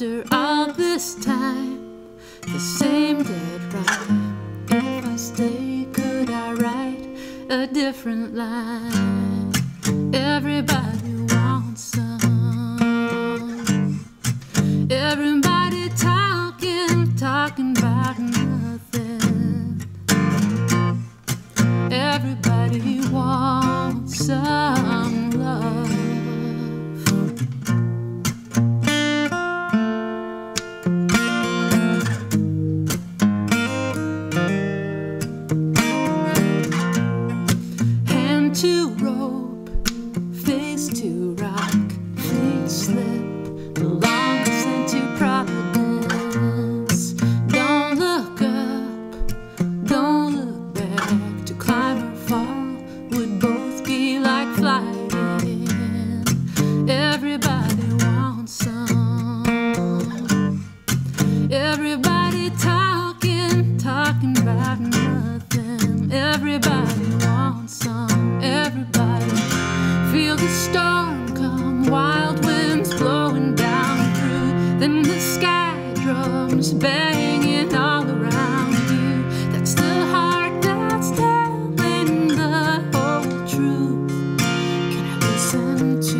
after all this time, the same dead rhyme. If I stay, could I write a different line? Everybody wants some. Everybody talking about nothing. Everybody wants some love. To rope, face to rock, feet slip, the longest into Providence. Don't look up, don't look back, to climb or fall would both be like flying. Everybody wants some, everybody talking about nothing, everybody wants some. Storm come, wild winds blowing down through, then the sky drums banging all around you. That's the heart that's telling the whole truth. Can I listen to.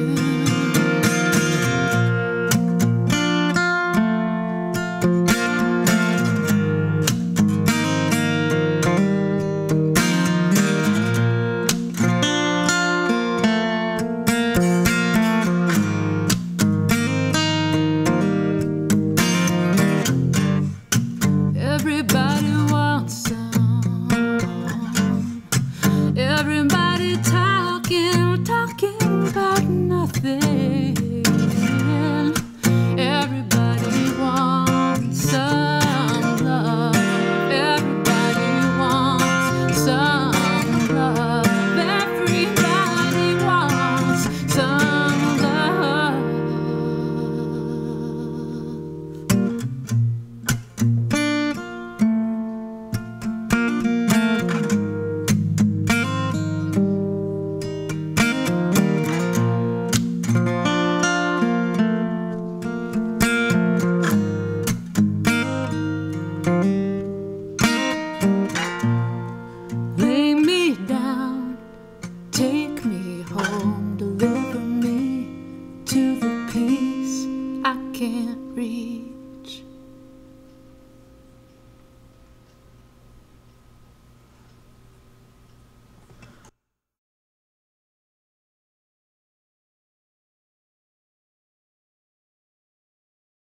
Talking about nothing. Everybody wants some love. Everybody wants some love. Everybody wants some love. Can't read.